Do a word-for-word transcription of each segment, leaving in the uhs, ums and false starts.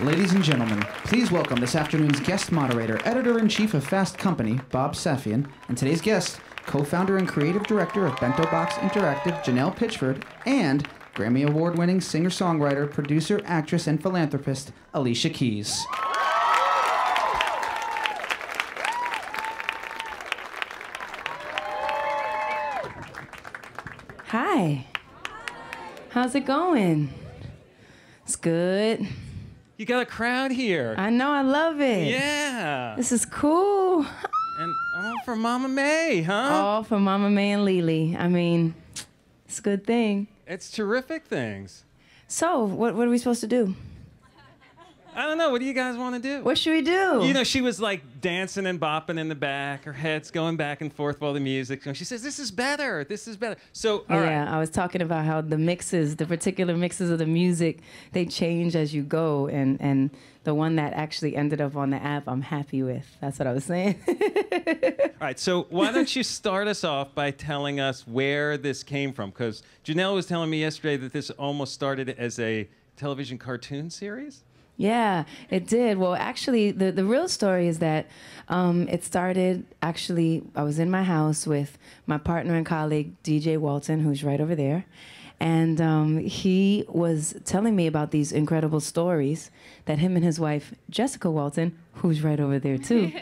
Ladies and gentlemen, please welcome this afternoon's guest moderator, editor-in-chief of Fast Company, Bob Safian, and today's guest, co-founder and creative director of Bento Box Interactive, Janelle Pitchford, and Grammy Award-winning singer-songwriter, producer, actress, and philanthropist, Alicia Keys. Hi. How's it going? It's good. You got a crowd here. I know, I love it. Yeah. This is cool. And all for Mama May, huh? All for Mama May and Lily. I mean, it's a good thing. It's terrific things. So, what, what are we supposed to do? I don't know. What do you guys want to do? What should we do? You know, she was like dancing and bopping in the back. Her head's going back and forth while the music. And she says, "This is better. This is better." So, all yeah, right. I was talking about how the mixes, the particular mixes of the music, they change as you go. And and the one that actually ended up on the app, I'm happy with. That's what I was saying. All right. So why don't you start us off by telling us where this came from? Because Janelle was telling me yesterday that this almost started as a television cartoon series. Yeah, it did. Well, actually, the, the real story is that um, it started, actually, I was in my house with my partner and colleague, D J Walton, who's right over there. And um, he was telling me about these incredible stories that him and his wife, Jessica Walton, who's right over there too,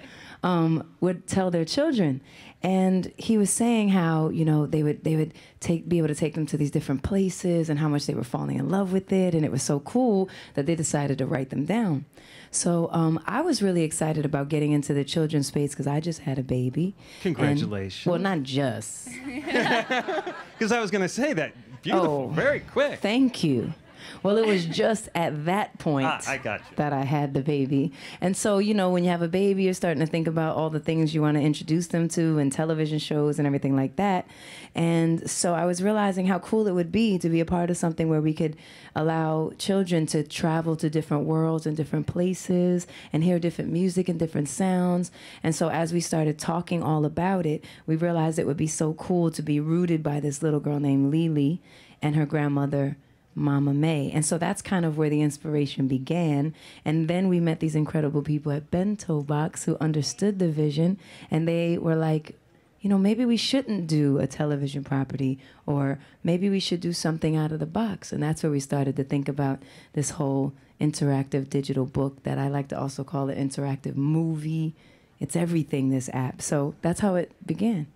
um, would tell their children. And he was saying how, you know, they would they would take be able to take them to these different places and how much they were falling in love with it. And it was so cool that they decided to write them down. So um, I was really excited about getting into the children's space because I just had a baby. Congratulations. And, well, not just. Because I was going to say that. Beautiful. Oh, very quick. Thank you. Well, it was just at that point ah, I got you. that I had the baby. And so, you know, when you have a baby, you're starting to think about all the things you want to introduce them to and television shows and everything like that. And so I was realizing how cool it would be to be a part of something where we could allow children to travel to different worlds and different places and hear different music and different sounds. And so as we started talking all about it, we realized it would be so cool to be rooted by this little girl named Lily and her grandmother, Mama May. And so that's kind of where the inspiration began. And then we met these incredible people at Bento Box who understood the vision, and they were like, you know, maybe we shouldn't do a television property, or maybe we should do something out of the box. And that's where we started to think about this whole interactive digital book that I like to also call an interactive movie. It's everything, this app. So that's how it began.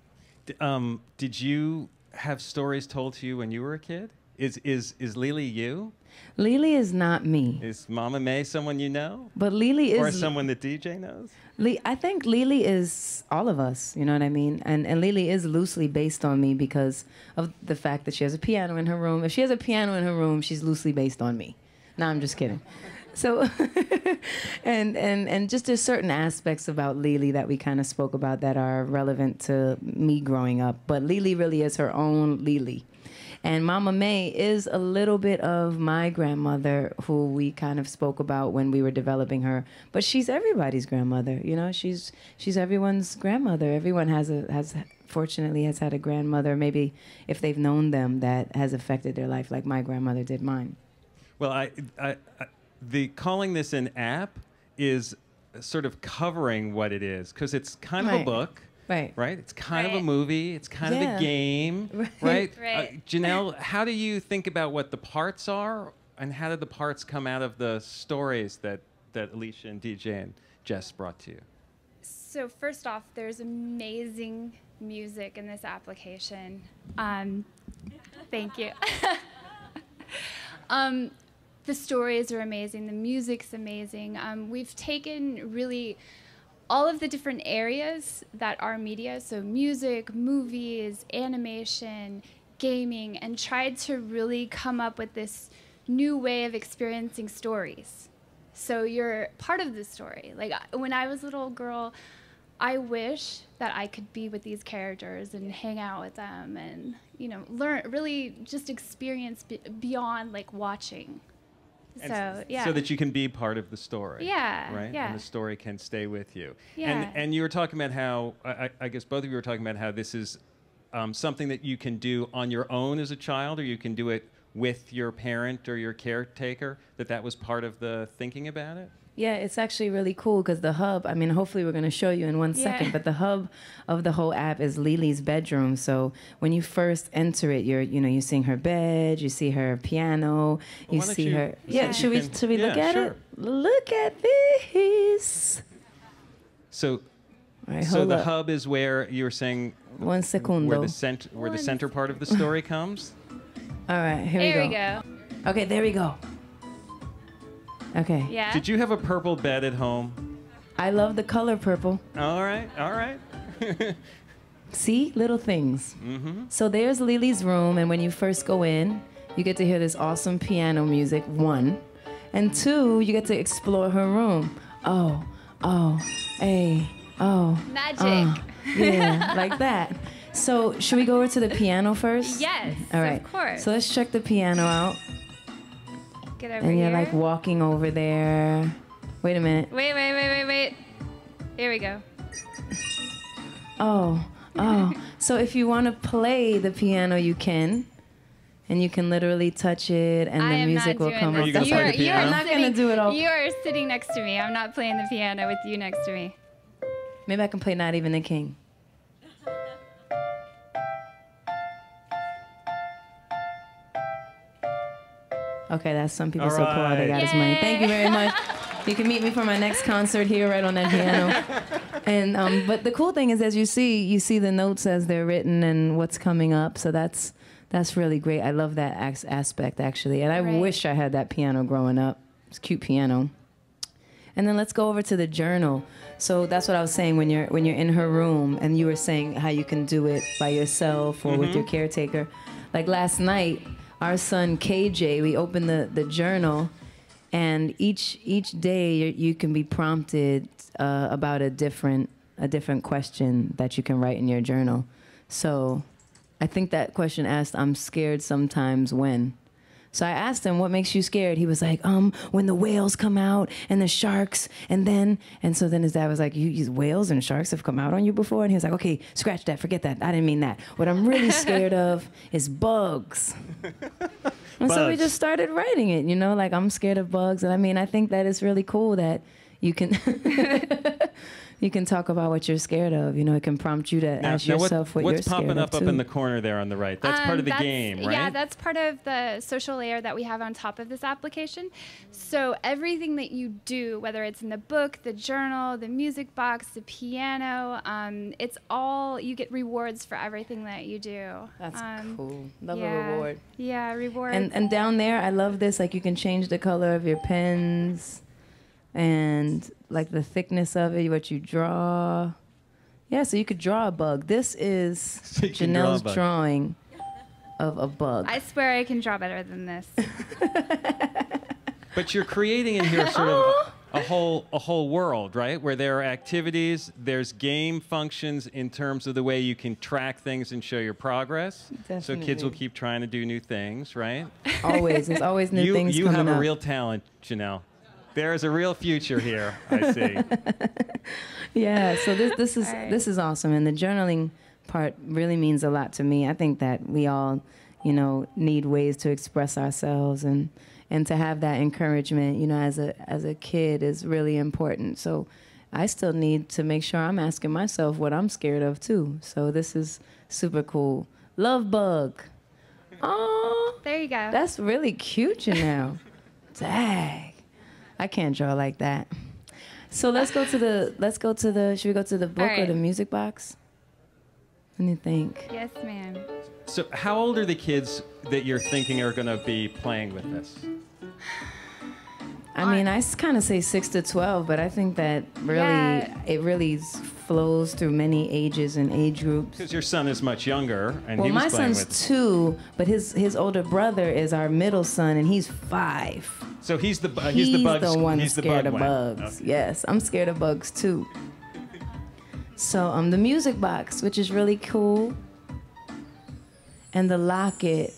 D um, did you have stories told to you when you were a kid? Is, is, is Lily you? Lily is not me. Is Mama May someone you know? But Lily is... Or someone that D J knows? Le I think Lily is all of us, you know what I mean? And, and Lily is loosely based on me because of the fact that she has a piano in her room. If she has a piano in her room, she's loosely based on me. No, I'm just kidding. So, and, and, and just there's certain aspects about Lily that we kind of spoke about that are relevant to me growing up. But Lily really is her own Lily. And Mama May is a little bit of my grandmother, who we kind of spoke about when we were developing her. But she's everybody's grandmother, you know. She's she's everyone's grandmother. Everyone has a has fortunately has had a grandmother, maybe if they've known them, that has affected their life, like my grandmother did mine. Well, I, I, I the calling this an app is sort of covering what it is, because it's kind of right. a book. Right. Right? It's kind right. of a movie. It's kind yeah. of a game. Right? right. right. Uh, Janelle, how do you think about what the parts are, and how did the parts come out of the stories that, that Alicia and D J and Jess brought to you? So first off, there's amazing music in this application. Um, thank you. um, the stories are amazing. The music's amazing. Um, we've taken really... all of the different areas that are media, so music, movies, animation, gaming, and tried to really come up with this new way of experiencing stories. So you're part of the story. Like when I was a little girl, I wish that I could be with these characters and hang out with them and, you know, learn, really just experience b beyond like watching. So, so, yeah. so that you can be part of the story. Yeah. Right? Yeah. And the story can stay with you. Yeah. And, and you were talking about how, I, I guess both of you were talking about how this is um, something that you can do on your own as a child, or you can do it with your parent or your caretaker, that that was part of the thinking about it? Yeah, it's actually really cool because the hub, I mean, hopefully we're going to show you in one yeah. second, but the hub of the whole app is Lily's bedroom. So when you first enter it, you're, you know, you're seeing her bed, you see her piano, well, you see you, her. Yeah, yeah. Should we, should we yeah, look at sure. it? Look at this. So, right, so the up. hub is where you were saying one secundo. where the, cent where the center part of the story comes. All right, here there we go. There we go. Okay, there we go. Okay. Yeah. Did you have a purple bed at home? I love the color purple. All right. All right. See? Little things. Mm-hmm. So there's Lily's room, and when you first go in, you get to hear this awesome piano music, one. And two, you get to explore her room. Oh, oh, hey, oh. Magic. Uh, yeah, like that. So should we go over to the piano first? Yes, all right. Of course. So let's check the piano out. Get over and you're here. like walking over there. Wait a minute. Wait, wait, wait, wait, wait. Here we go. Oh, oh. So if you want to play the piano, you can. And you can literally touch it, and I the music will come up. You That's play the piano? I'm not going to do it all. You are sitting next to me. I'm not playing the piano with you next to me. Maybe I can play Not Even a King. Okay, that's some people right. so poor they got Yay. his money. Thank you very much. You can meet me for my next concert here, right on that piano. And um, but the cool thing is, as you see, you see the notes as they're written and what's coming up. So that's that's really great. I love that as aspect actually, and I right. wish I had that piano growing up. It's a cute piano. And then let's go over to the journal. So that's what I was saying when you're when you're in her room, and you were saying how you can do it by yourself or mm-hmm. with your caretaker. Like last night. Our son K J, we opened the, the journal, and each each day you can be prompted uh, about a different a different question that you can write in your journal. So I think that question asked, I'm scared sometimes when. So I asked him, what makes you scared? He was like, um, when the whales come out and the sharks, and then, and so then his dad was like, you, you whales and sharks have come out on you before? And he was like, okay, scratch that, forget that, I didn't mean that. What I'm really scared of is bugs. bugs. And so we just started writing it, you know, like I'm scared of bugs. And I mean, I think that it's really cool that you can you can talk about what you're scared of. You know, it can prompt you to now, ask now yourself what, what you're scared of. What's popping up up in the corner there on the right? That's um, part of the game, right? Yeah, that's part of the social layer that we have on top of this application. So everything that you do, whether it's in the book, the journal, the music box, the piano, um, it's all, you get rewards for everything that you do. That's um, cool. Love yeah, a reward. Yeah, rewards. And, and down there, I love this, like you can change the color of your pens. And like the thickness of it, what you draw. Yeah, so you could draw a bug. This is so Janelle's draw drawing of a bug. I swear I can draw better than this. But you're creating in here sort of a whole, a whole world, right? Where there are activities, there's game functions in terms of the way you can track things and show your progress. Definitely. So kids will keep trying to do new things, right? Always, there's always new you, things you coming You have a up. real talent, Janelle. There is a real future here, I see. Yeah, so this this is right. this is awesome, and the journaling part really means a lot to me. I think that we all, you know, need ways to express ourselves, and and to have that encouragement, you know, as a as a kid is really important. So I still need to make sure I'm asking myself what I'm scared of too. So this is super cool. Love bug. Oh, there you go. That's really cute, Janelle. Dang. I can't draw like that. So let's go to the, let's go to the, should we go to the book right. or the music box? What do you think? Yes, ma'am. So how old are the kids that you're thinking are going to be playing with this? I On. mean, I kind of say six to twelve, but I think that really, yeah. it really flows through many ages and age groups. Because your son is much younger, and well, he was my playing son's with two, but his his older brother is our middle son, and he's five. So he's the uh, he's, he's the bugs. He's the one he's scared the bug of bugs. Okay. Yes, I'm scared of bugs too. So um, the music box, which is really cool, and the locket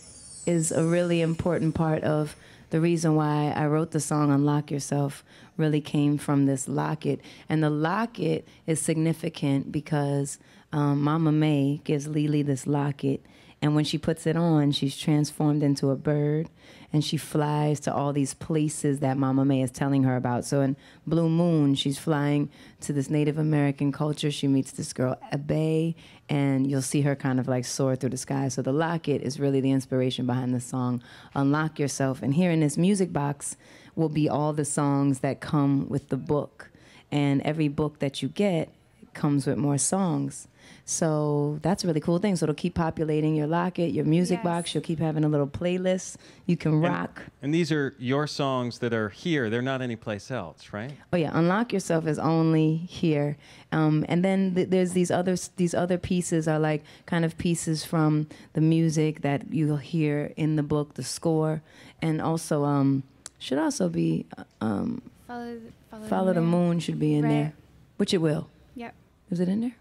is a really important part of. The reason why I wrote the song Unlock Yourself really came from this locket. And the locket is significant because um, Mama May gives Lily this locket. And when she puts it on, she's transformed into a bird, and she flies to all these places that Mama May is telling her about. So in Blue Moon, she's flying to this Native American culture. She meets this girl, Abe, and you'll see her kind of like soar through the sky. So the locket is really the inspiration behind the song, Unlock Yourself. And here in this music box will be all the songs that come with the book. And every book that you get comes with more songs. So that's a really cool thing. So it'll keep populating your locket, your music yes. box. You'll keep having a little playlist. You can rock. And, and these are your songs that are here. They're not anyplace else, right? Oh, yeah. Unlock Yourself is only here. Um, and then th there's these other, these other pieces are like kind of pieces from the music that you'll hear in the book, the score. And also um, should also be um, Follow, the, follow, follow the, the Moon should be in right. there, which it will. Yep. Is it in there?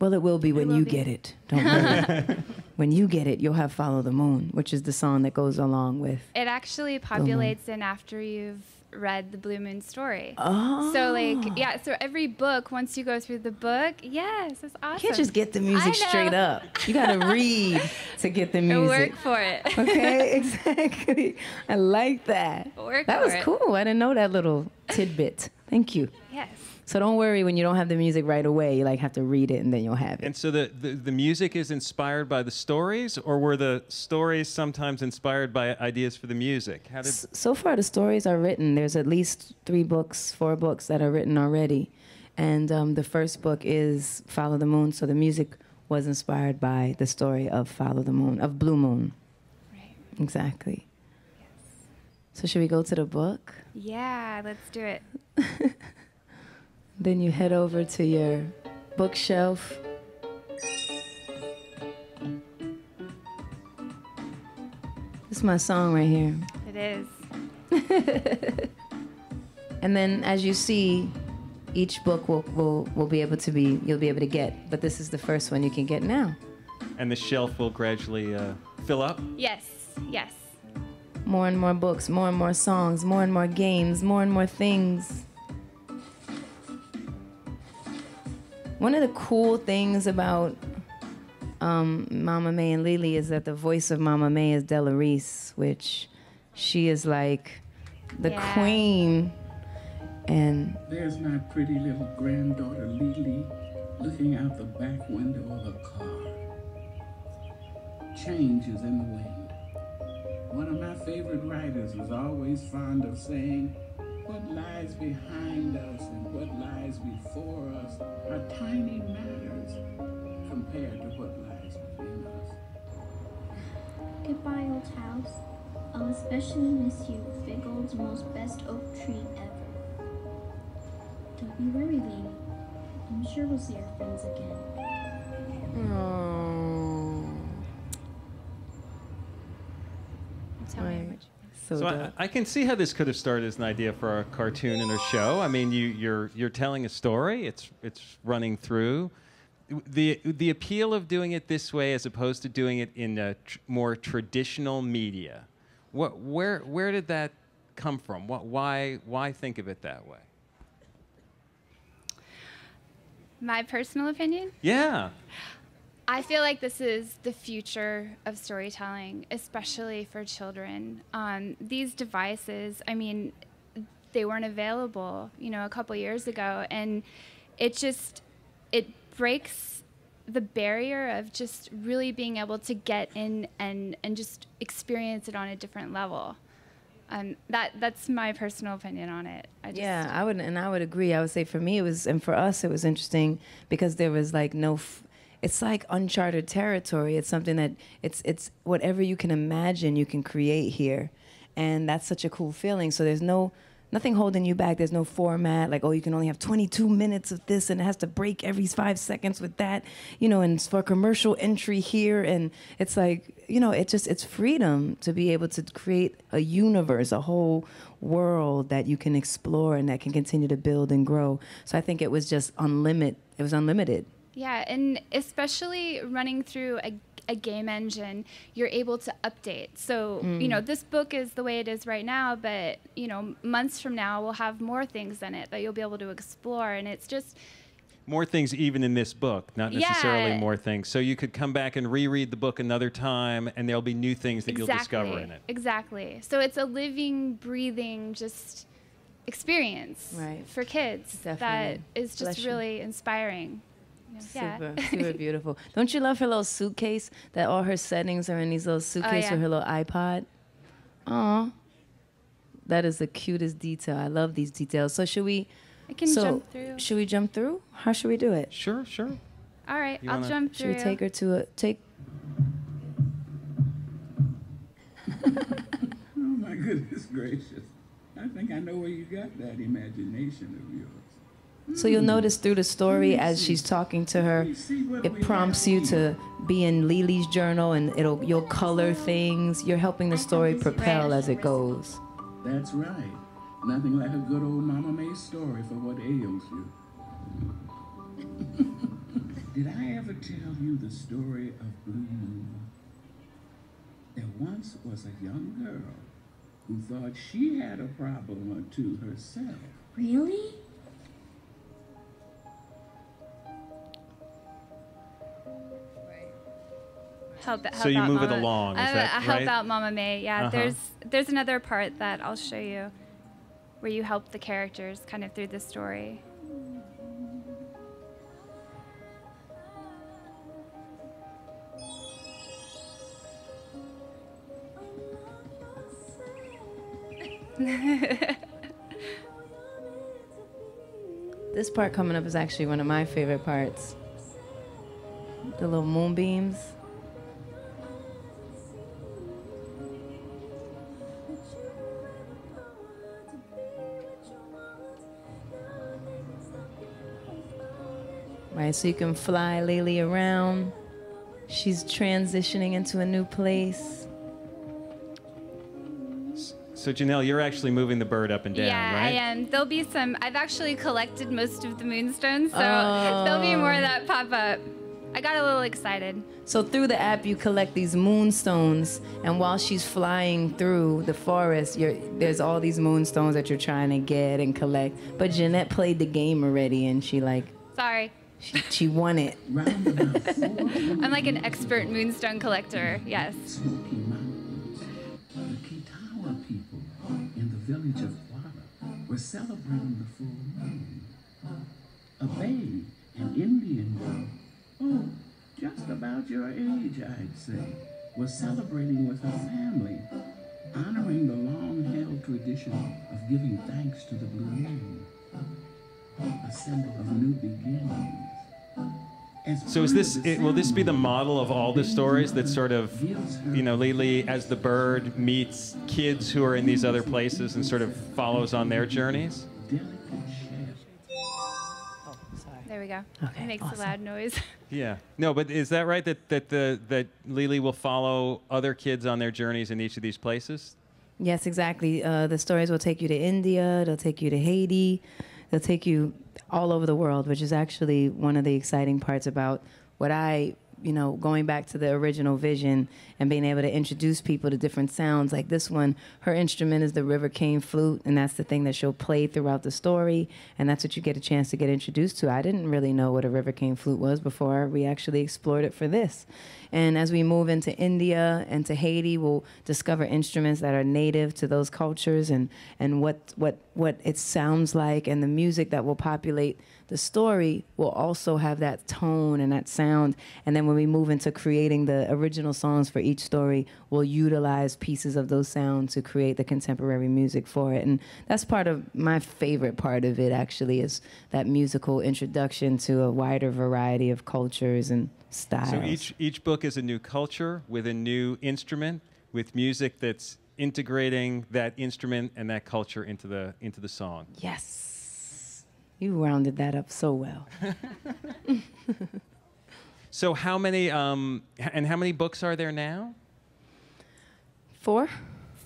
Well, it will be when you get it. Don't worry. When you get it, you'll have Follow the Moon, which is the song that goes along with. It actually populates in after you've read the Blue Moon story. Oh. So, like, yeah, so every book, once you go through the book, yes, it's awesome. You can't just get the music straight up. You got to read to get the music. Work for it. Okay, exactly. I like that. Work for it. That was cool. I didn't know that little tidbit. Thank you. Yes. So don't worry when you don't have the music right away. You like have to read it and then you'll have it. And so the, the, the music is inspired by the stories, or were the stories sometimes inspired by ideas for the music? How did S so far the stories are written. There's at least three books, four books that are written already. And um, the first book is Follow the Moon. So the music was inspired by the story of Follow the Moon, of Blue Moon. Right. Exactly. Yes. So should we go to the book? Yeah, let's do it. Then you head over to your bookshelf. This is my song right here. It is. And then as you see, each book will, will, will be able to be, you'll be able to get, but this is the first one you can get now. And the shelf will gradually uh, fill up? Yes, yes. More and more books, more and more songs, more and more games, more and more things. One of the cool things about um, Mama May and Lily is that the voice of Mama May is Della Reese, which she is like the yeah. queen. And there's my pretty little granddaughter Lily looking out the back window of a car. Change is in the wind. One of my favorite writers is always fond of saying, what lies behind us and what lies before us are tiny matters compared to what lies between us. Goodbye, old house. I'll especially miss you, big old's most best oak tree ever. Don't you worry, Lily. I'm sure we'll see our friends again. Aww. That's how I much. So, so I, I can see how this could have started as an idea for a cartoon and a show. I mean, you, you're you're telling a story. It's it's running through. The the appeal of doing it this way, as opposed to doing it in a tr more traditional media. What where where did that come from? What why why think of it that way? My personal opinion? Yeah. I feel like this is the future of storytelling, especially for children. Um, these devices, I mean, they weren't available, you know, a couple years ago, and it just, it breaks the barrier of just really being able to get in and, and just experience it on a different level. Um, that that's my personal opinion on it. I just yeah, I would, and I would agree. I would say for me it was, and for us it was interesting because there was like no, f it's like uncharted territory. It's something that it's it's whatever you can imagine you can create here, and that's such a cool feeling. So there's no nothing holding you back. There's no format like, oh, you can only have twenty-two minutes of this, and it has to break every five seconds with that, you know, and it's for commercial entry here, and it's like, you know, it just it's freedom to be able to create a universe, a whole world that you can explore and that can continue to build and grow. So I think it was just unlimited. It was unlimited. Yeah, and especially running through a, a game engine, you're able to update. So, mm. you know, this book is the way it is right now, but, you know, months from now, we'll have more things in it that you'll be able to explore. And it's just more things even in this book, not necessarily yeah. more things. So you could come back and reread the book another time, and there'll be new things that exactly. you'll discover in it. Exactly. So it's a living, breathing, just experience right. for kids. Definitely. That is just Bless really you. Inspiring. Yeah. Super, super beautiful. Don't you love her little suitcase that all her settings are in these little suitcases oh, yeah. with her little iPod? Aw. That is the cutest detail. I love these details. So should we I can so jump through. Should we jump through? How should we do it? Sure, sure. All right, you I'll wanna, jump through. Should we take her to a take Oh my goodness gracious. I think I know where you got that imagination of yours. So you'll notice through the story as she's talking to her, it prompts you to be in Lily's journal, and it'll you'll color things. You're helping the story propel as it goes. That's right. Nothing like a good old Mama May's story for what ails you. Did I ever tell you the story of Blue Moon? There once was a young girl who thought she had a problem or two herself. Really? Help, help so you move Mama. It along, is I, that I help right? out Mama May, yeah. Uh-huh. There's there's another part that I'll show you where you help the characters kind of through the story. This part coming up is actually one of my favorite parts. The little moonbeams. Right, so you can fly Lily around. She's transitioning into a new place. So Janelle, you're actually moving the bird up and down, yeah, right? Yeah, I am. There'll be some, I've actually collected most of the moonstones, so oh. there'll be more that pop up. I got a little excited. So through the app, you collect these moonstones, and while she's flying through the forest, you're, there's all these moonstones that you're trying to get and collect. But Janette played the game already, and she like... Sorry. She, she won it. I'm like an expert moonstone collector, yes. Smoky Mountains, the Kitawa people in the village of Wada were celebrating the full moon. A babe, an Indian girl, oh, just about your age, I'd say, was celebrating with her family, honoring the long-held tradition of giving thanks to the blue moon. A symbol of new beginnings. So is this, it, will this be the model of all the stories that sort of, you know, Lily as the bird meets kids who are in these other places and sort of follows on their journeys? Oh, sorry. There we go. Okay, it makes awesome. A loud noise. Yeah. No, but is that right that, that, the, that Lily will follow other kids on their journeys in each of these places? Yes, exactly. Uh, the stories will take you to India, they'll take you to Haiti. They'll take you all over the world, which is actually one of the exciting parts about what I, you know, going back to the original vision and being able to introduce people to different sounds. Like this one, her instrument is the river cane flute, and that's the thing that she'll play throughout the story, and that's what you get a chance to get introduced to. I didn't really know what a river cane flute was before we actually explored it for this. And as we move into India and to Haiti, we'll discover instruments that are native to those cultures and, and what, what, what it sounds like, and the music that will populate the story will also have that tone and that sound. And then when we move into creating the original songs for each story, we'll utilize pieces of those sounds to create the contemporary music for it. And that's part of my favorite part of it, actually, is that musical introduction to a wider variety of cultures and styles. So each, each book is a new culture with a new instrument, with music that's integrating that instrument and that culture into the, into the song. Yes. You rounded that up so well. So how many, um, and how many books are there now? Four?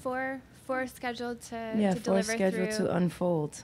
Four, four scheduled to, yeah, to deliver through. Yeah, four scheduled to unfold.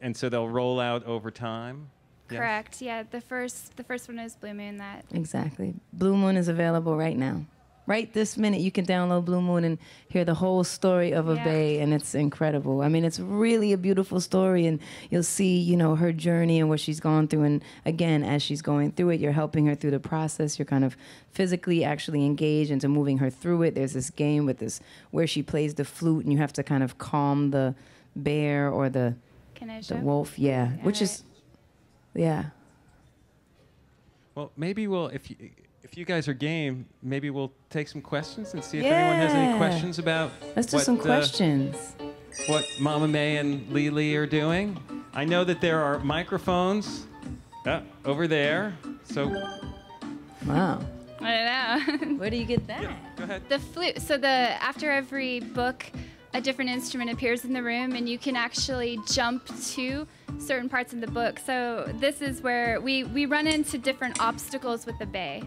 And so they'll roll out over time? Correct, yes. Yeah. The first, the first one is Blue Moon. That Exactly. Blue Moon is available right now. right this minute, you can download Blue Moon and hear the whole story of yeah. Abe, and it's incredible. I mean, it's really a beautiful story, and you'll see, you know, her journey and what she's gone through. And again, as she's going through it, you're helping her through the process. You're kind of physically actually engaged into moving her through it. There's this game with this where she plays the flute, and you have to kind of calm the bear or the Can I show? the wolf. Yeah, All which right. is, yeah. Well, maybe we'll if you. If you guys are game, maybe we'll take some questions and see if yeah. anyone has any questions about Let's do what, some questions. Uh, what Mama May and Lili are doing. I know that there are microphones uh, over there. So, wow. I don't know. Where do you get that? Yeah, go ahead. The flute. So the after every book, a different instrument appears in the room, and you can actually jump to certain parts of the book. So this is where we, we run into different obstacles with the bay.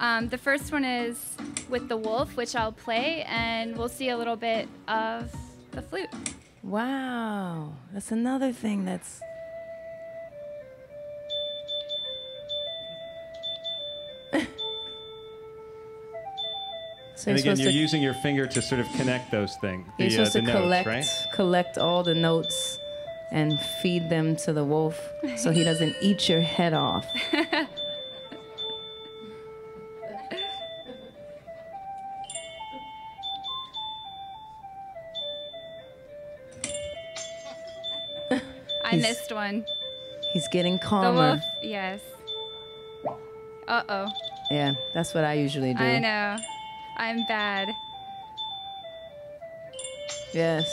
Um, the first one is with the wolf, which I'll play, and we'll see a little bit of the flute. Wow, that's another thing that's... So and again, you're to, using your finger to sort of connect those things. You're the, supposed uh, the to notes, collect, right? collect all the notes and feed them to the wolf so he doesn't eat your head off. I missed one. He's getting calmer. The wolf, yes. Uh-oh. Yeah, that's what I usually do. I know. I'm bad. Yes.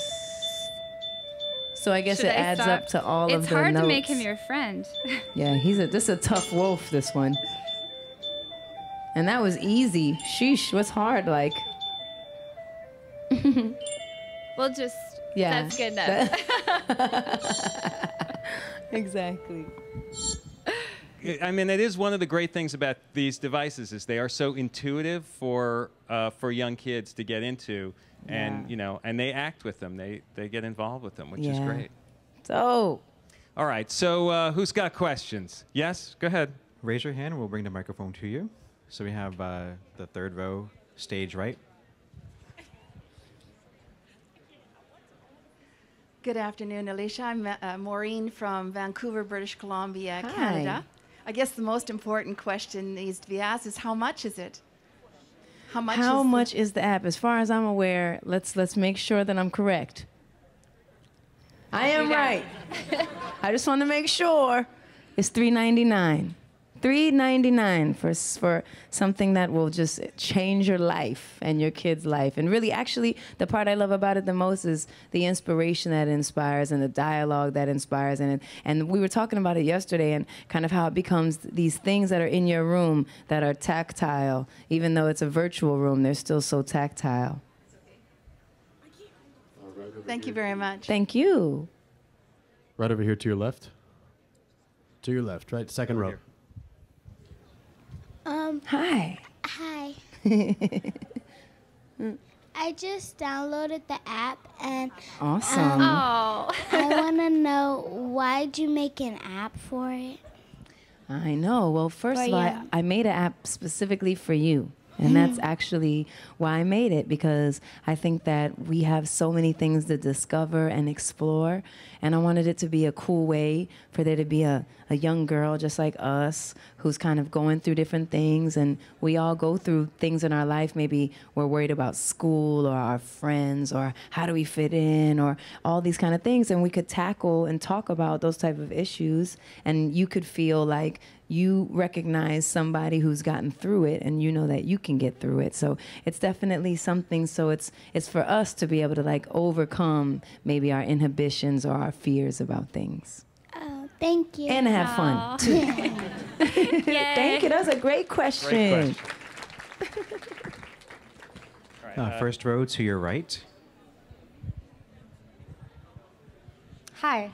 So I guess Should it I adds stop? up to all it's of the notes. It's hard to make him your friend. Yeah, he's a this is a tough wolf, this one. And that was easy. Sheesh, what's hard like? We'll just yeah. That's good enough. Exactly. I mean, it is one of the great things about these devices is they are so intuitive for uh, for young kids to get into, and yeah. you know, and they act with them. They they get involved with them, which yeah. is great. So, all right. So, uh, who's got questions? Yes, go ahead. Raise your hand. We'll bring the microphone to you. So we have uh, the third row, stage right. Good afternoon, Alicia. I'm uh, Maureen from Vancouver, British Columbia, Hi. Canada. I guess the most important question needs to be asked is how much is it? How much? How is much is the app? As far as I'm aware, let's let's make sure that I'm correct. I am right. I just want to make sure. It's three ninety-nine. three ninety-nine for for something that will just change your life and your kid's life. And really, actually, the part I love about it the most is the inspiration that it inspires and the dialogue that inspires. And it, and we were talking about it yesterday and kind of how it becomes these things that are in your room that are tactile. Even though it's a virtual room, they're still so tactile. Thank you very much. Thank you. Right over here to your left. To your left, right? Second row. Um, hi. Hi. I just downloaded the app and awesome. Um, oh. I want to know, why'd you make an app for it? I know. Well, first for of all, I, I made an app specifically for you. And that's actually why I made it, because I think that we have so many things to discover and explore. And I wanted it to be a cool way for there to be a, a young girl just like us who's kind of going through different things. And we all go through things in our life. Maybe we're worried about school or our friends or how do we fit in or all these kind of things. And we could tackle and talk about those type of issues. And you could feel like you recognize somebody who's gotten through it, and you know that you can get through it. So it's definitely something. So it's it's for us to be able to like overcome maybe our inhibitions or our fears about things. Oh, thank you. And have Aww. Fun too. Yeah. Thank you. That was a great question. Great question. All right, uh, uh, first row to your right. Hi,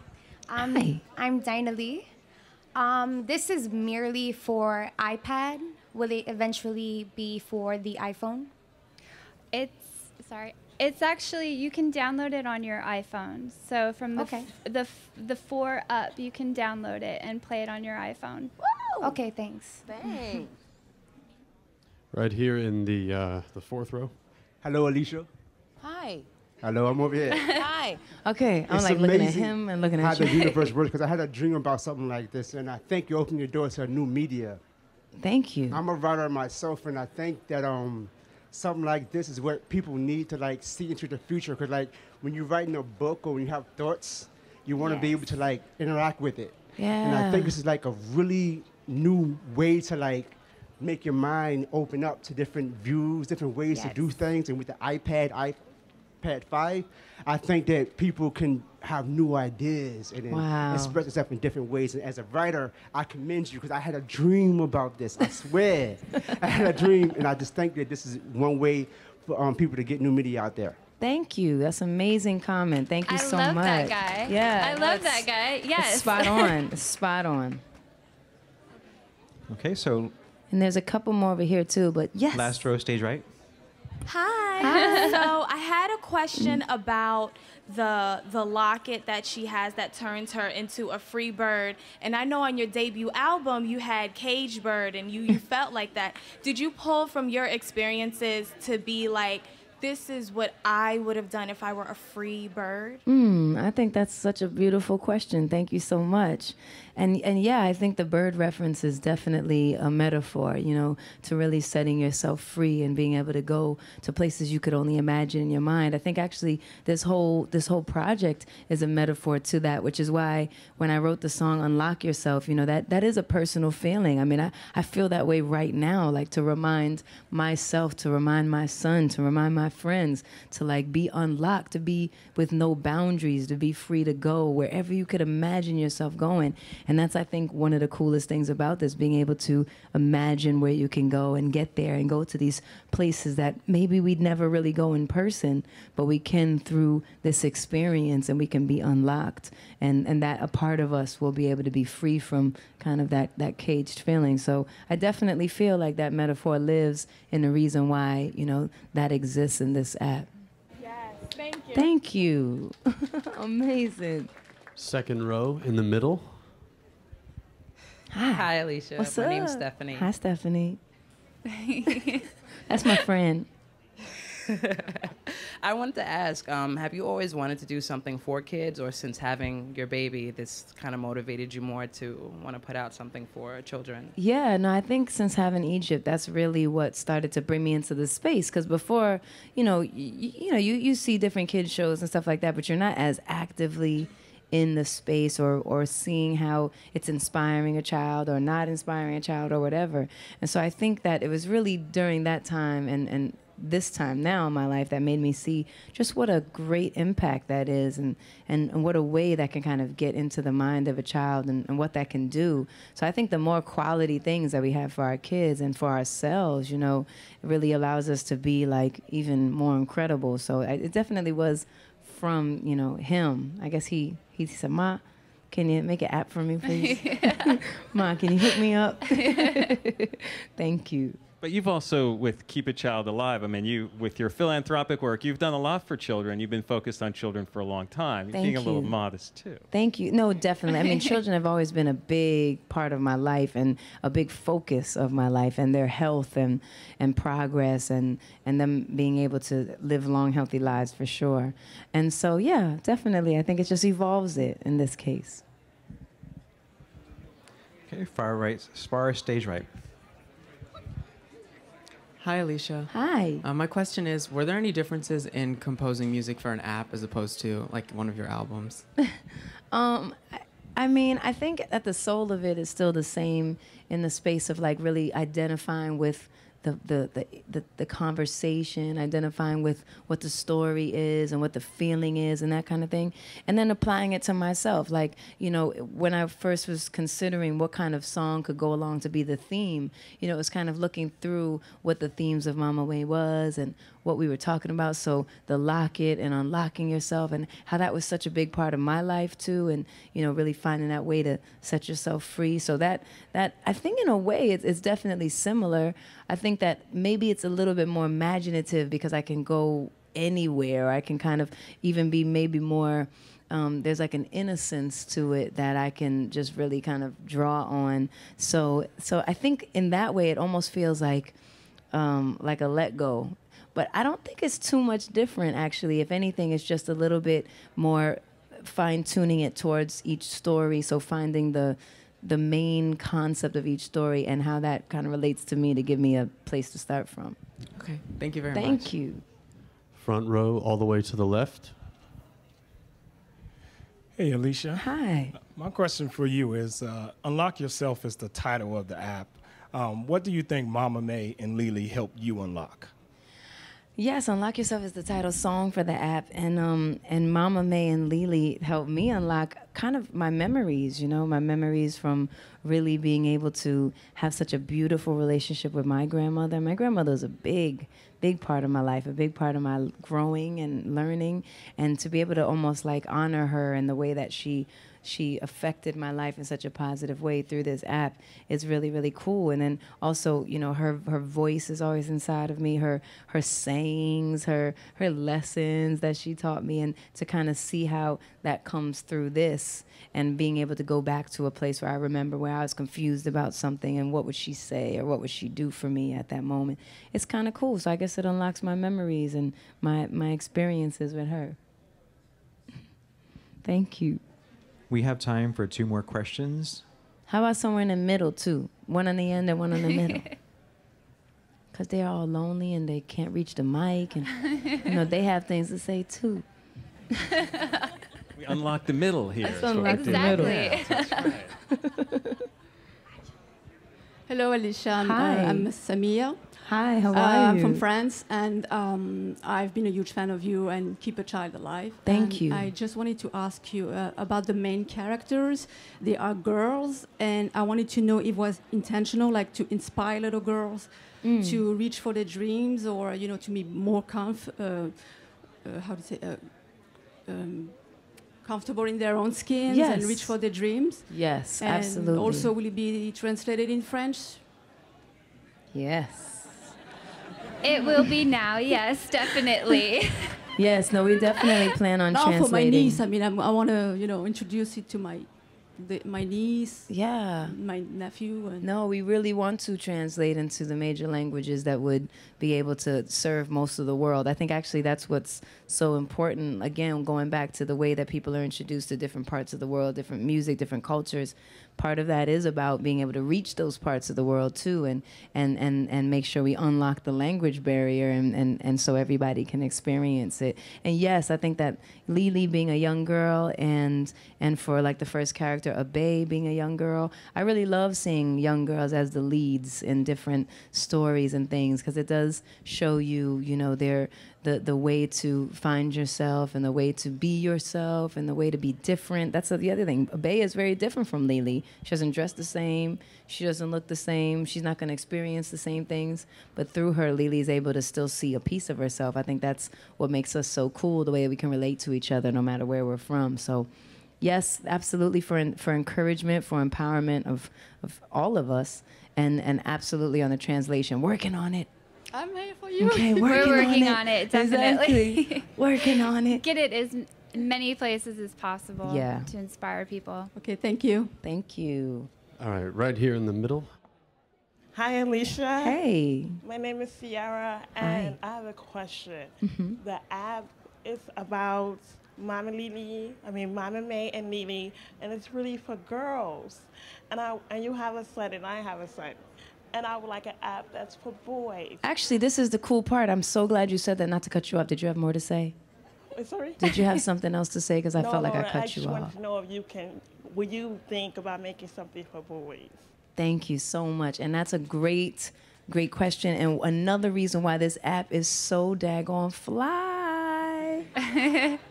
um, Hi. I'm Dinah Lee. Um, this is merely for iPad. Will it eventually be for the iPhone? It's, sorry, it's actually, you can download it on your iPhone. So from the, okay. f the, f the four up, you can download it and play it on your iPhone. Woo! Okay, thanks. Thanks. Right here in the uh, the fourth row. Hello, Alicia. Hi. Hello, I'm over here. Hi. Okay, I'm it's like looking at him and looking at how you. How the universe works, because I had a dream about something like this, and I think you opened your door to a new media. Thank you. I'm a writer myself, and I think that um, something like this is what people need to like see into the future, because like when you're writing a book or when you have thoughts, you want to yes. be able to like interact with it. Yeah. And I think this is like a really new way to like make your mind open up to different views, different ways yes. to do things, and with the iPad, iPhone. iPad five, I think that people can have new ideas and wow. express themselves in different ways. And as a writer, I commend you because I had a dream about this. I swear. I had a dream, and I just think that this is one way for um, people to get new media out there. Thank you. That's an amazing comment. Thank you I so much. I love that guy. Yeah, I love that guy. Yes. It's spot on. It's spot on. Okay, so. And there's a couple more over here, too, but yes. Last row, stage right. Hi. Hi. So I had a question about the the locket that she has that turns her into a free bird. And I know on your debut album you had Cage Bird, and you, you felt like that. Did you pull from your experiences to be like, this is what I would have done if I were a free bird? Mm, I think that's such a beautiful question. Thank you so much. And, and yeah, I think the bird reference is definitely a metaphor, you know, to really setting yourself free and being able to go to places you could only imagine in your mind. I think actually this whole, this whole project is a metaphor to that, which is why when I wrote the song Unlock Yourself, you know, that, that is a personal feeling. I mean, I, I feel that way right now, like to remind myself, to remind my son, to remind my friends to like be unlocked, to be with no boundaries, to be free to go wherever you could imagine yourself going. And that's, I think, one of the coolest things about this, being able to imagine where you can go and get there and go to these places that maybe we'd never really go in person, but we can through this experience, and we can be unlocked, and and that a part of us will be able to be free from kind of that that caged feeling. So I definitely feel like that metaphor lives in the reason why, you know, that exists in this app. Yes, thank you. Thank you. Amazing. Second row in the middle. Hi, Hi Alicia. What's my up? Name's Stephanie. Hi, Stephanie. That's my friend. I wanted to ask, um, have you always wanted to do something for kids, or since having your baby, this kind of motivated you more to want to put out something for children? Yeah, no, I think since having Egypt, that's really what started to bring me into the space. Because before, you know, y you know, you you see different kids shows and stuff like that, but you're not as actively in the space or, or seeing how it's inspiring a child or not inspiring a child or whatever. And so I think that it was really during that time and and. this time now in my life that made me see just what a great impact that is, and, and, and what a way that can kind of get into the mind of a child, and, and what that can do. So I think the more quality things that we have for our kids and for ourselves, you know, it really allows us to be like even more incredible. So I, it definitely was from, you know, him. I guess he, he said, Ma, can you make an app for me, please? Ma, can you hook me up? Thank you. But you've also, with Keep a Child Alive, I mean, you with your philanthropic work, you've done a lot for children. You've been focused on children for a long time. Thank Being you. a little modest, too. Thank you. No, definitely. I mean, children have always been a big part of my life and a big focus of my life, and their health and, and progress, and, and them being able to live long, healthy lives for sure. And so, yeah, definitely. I think it just evolves it in this case. Okay, far right, far stage right. Hi, Alicia. Hi. Uh, my question is, were there any differences in composing music for an app as opposed to, like, one of your albums? um, I, I mean, I think at the soul of it is still the same in the space of, like, really identifying with the, the, the, the, the conversation, identifying with what the story is and what the feeling is and that kind of thing, and then applying it to myself. Like, you know, when I first was considering what kind of song could go along to be the theme, you know, it was kind of looking through what the themes of Mama Way was and what we were talking about. So the locket and unlocking yourself, and how that was such a big part of my life too, and, you know, really finding that way to set yourself free. So that, that I think in a way it's, it's definitely similar. I think that maybe it's a little bit more imaginative because I can go anywhere. I can kind of even be maybe more, um, there's like an innocence to it that I can just really kind of draw on. So, so I think in that way it almost feels like um, like a let go. But I don't think it's too much different, actually. If anything, it's just a little bit more fine-tuning it towards each story, so finding the the main concept of each story and how that kind of relates to me to give me a place to start from. Okay, thank you very much. Thank you. Front row all the way to the left. Hey, Alicia. Hi. Uh, my question for you is, uh, Unlock Yourself is the title of the app. Um, what do you think Mama May and Lily helped you unlock? Yes, Unlock Yourself is the title song for the app, and um, and Mama May and Lily helped me unlock kind of my memories, you know, my memories from really being able to have such a beautiful relationship with my grandmother. My grandmother was a big, big part of my life, a big part of my growing and learning, and to be able to almost like honor her in the way that she she affected my life in such a positive way through this app is really, really cool. And then also, you know, her her voice is always inside of me, her her sayings, her her lessons that she taught me, and to kind of see how that comes through this and being able to go back to a place where I remember where I was confused about something and what would she say or what would she do for me at that moment. It's kind of cool. So I guess it unlocks my memories and my, my experiences with her. Thank you. We have time for two more questions. How about somewhere in the middle, too? One on the end and one on the middle. Because they're all lonely and they can't reach the mic. And, you know, they have things to say, too. We unlock the middle here. That's unlock the middle. Yeah, that's right. Hello, Alicia. I'm, Hi. Uh, I'm Samia. Hi, how are uh, you? I'm from France, and um, I've been a huge fan of you and Keep a Child Alive. Thank and you. I just wanted to ask you uh, about the main characters. They are girls, and I wanted to know if it was intentional, like to inspire little girls mm. to reach for their dreams, or, you know, to be more comf uh, uh, how to say, uh, um, comfortable in their own skins yes. and reach for their dreams. Yes, and absolutely. Also, will it be translated in French? Yes. It will be now, yes, definitely. Yes, no, we definitely plan on no, translating. For my niece, I mean, I'm, I want to, you know, introduce it to my the, my niece, yeah, my nephew. And no, we really want to translate into the major languages that would be able to serve most of the world. I think actually that's what's so important, again, going back to the way that people are introduced to different parts of the world, different music, different cultures. Part of that is about being able to reach those parts of the world too, and and and and make sure we unlock the language barrier, and and and so everybody can experience it. And yes, I think that Lily being a young girl, and and for like the first character, Abe being a young girl, I really love seeing young girls as the leads in different stories and things, because it does show you, you know, their the the way to find yourself, and the way to be yourself, and the way to be different. That's the other thing. Abe is very different from Lily. She doesn't dress the same. She doesn't look the same. She's not going to experience the same things. But through her, Lily's able to still see a piece of herself. I think that's what makes us so cool, the way that we can relate to each other no matter where we're from. So, yes, absolutely for en for encouragement, for empowerment of, of all of us, and, and absolutely on the translation. Working on it. I'm here for you. Okay, working we're working on it, on it definitely. Exactly. Working on it. Get it is... many places as possible yeah. to inspire people. Okay, thank you. Thank you. All right, right here in the middle. Hi, Alicia. Hey. My name is Sierra, and Hi. I have a question. Mm-hmm. The app is about Mama Lily, I mean, Mama May and Lily, and it's really for girls. And, I, and you have a son, and I have a son. And I would like an app that's for boys. Actually, this is the cool part. I'm so glad you said that, not to cut you off. Did you have more to say? Sorry? Did you have something else to say? Because I no, felt like no, I cut I you off. I just want to know if you can, would you think about making something for boys? Thank you so much. And that's a great, great question. And another reason why this app is so daggone fly.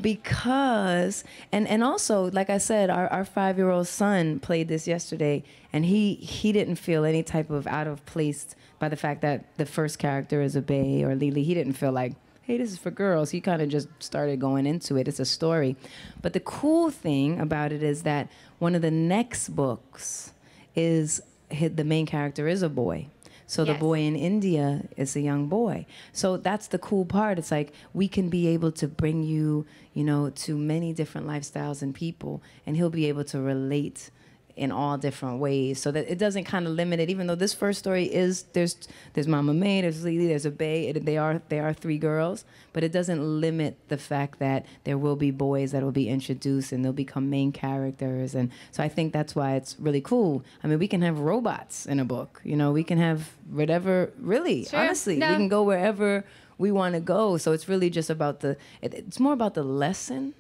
because, and, and also, like I said, our, our five-year-old son played this yesterday, and he, he didn't feel any type of out of place by the fact that the first character is a bae or Lily. He didn't feel like, hey, this is for girls. He kind of just started going into it. It's a story. But the cool thing about it is that one of the next books is the main character is a boy. So yes. the boy in India is a young boy. So that's the cool part. It's like we can be able to bring you, you know, to many different lifestyles and people, and he'll be able to relate in all different ways, so that it doesn't kind of limit it. Even though this first story is there's there's Mama May, there's Lily, there's a Bay. It, they are they are three girls, but it doesn't limit the fact that there will be boys that will be introduced and they'll become main characters. And so I think that's why it's really cool. I mean, we can have robots in a book. You know, we can have whatever. Really, sure. honestly, no. we can go wherever we want to go. So it's really just about the. It, it's more about the lesson.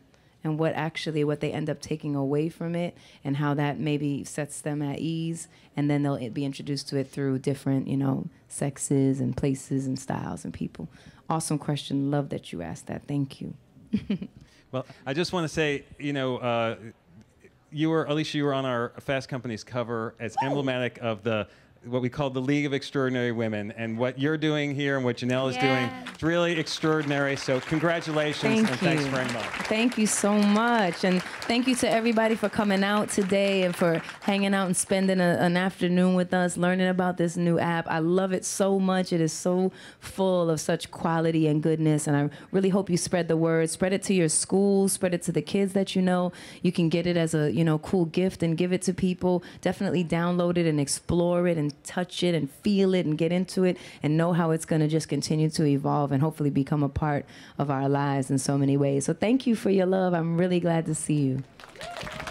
And what actually, what they end up taking away from it, and how that maybe sets them at ease, and then they'll be introduced to it through different, you know, sexes and places and styles and people. Awesome question. Love that you asked that. Thank you. Well, I just want to say, you know, uh, you were, Alicia, you were on our Fast Company's cover as Whoa. emblematic of the what we call the League of Extraordinary Women, and what you're doing here and what Janelle is yeah. doing, it's really extraordinary. So congratulations thank and you. thanks very much. Thank you so much. And thank you to everybody for coming out today and for hanging out and spending a, an afternoon with us, learning about this new app. I love it so much. It is so full of such quality and goodness. And I really hope you spread the word, spread it to your school, spread it to the kids that you know. You can get it as a, you know, cool gift and give it to people. Definitely download it and explore it and touch it and feel it and get into it and know how it's going to just continue to evolve and hopefully become a part of our lives in so many ways. So thank you for your love. I'm really glad to see you.